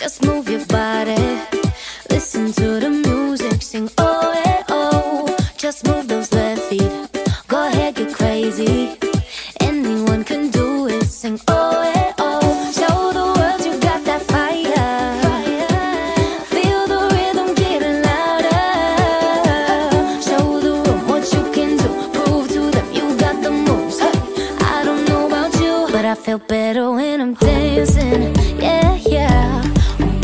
Just move your body, listen to the music, sing oh eh oh. Just move those left feet, go ahead, get crazy. Anyone can do it, sing oh eh oh. Show the world you got that fire, feel the rhythm getting louder. Show the world what you can do, prove to them you got the moves. Hey, I don't know about you, but I feel better when I'm dancing, yeah, yeah.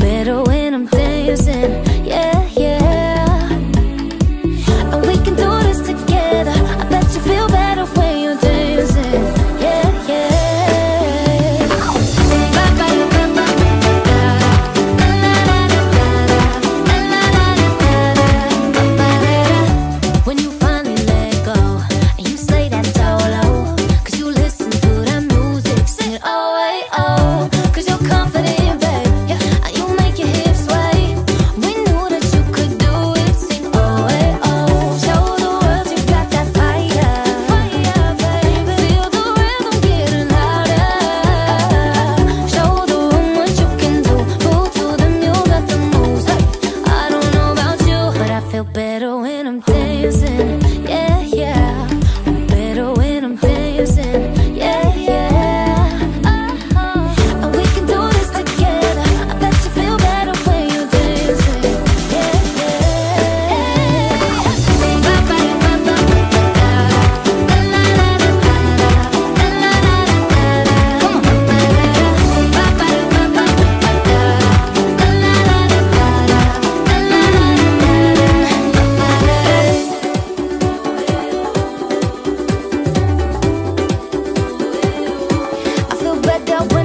Better when I'm dancing, yeah, yeah. And we can do this together. I bet you feel better when you're dancing, yeah, yeah. When you finally let go and you say that solo, 'cause you listen to that music, sing it oh, hey, oh. 'Cause you're confident, yeah, yeah. Better when I'm dancing, yeah, yeah. Oh, and we can do this together. I bet you feel better when you're dancing, yeah, yeah. I feel better.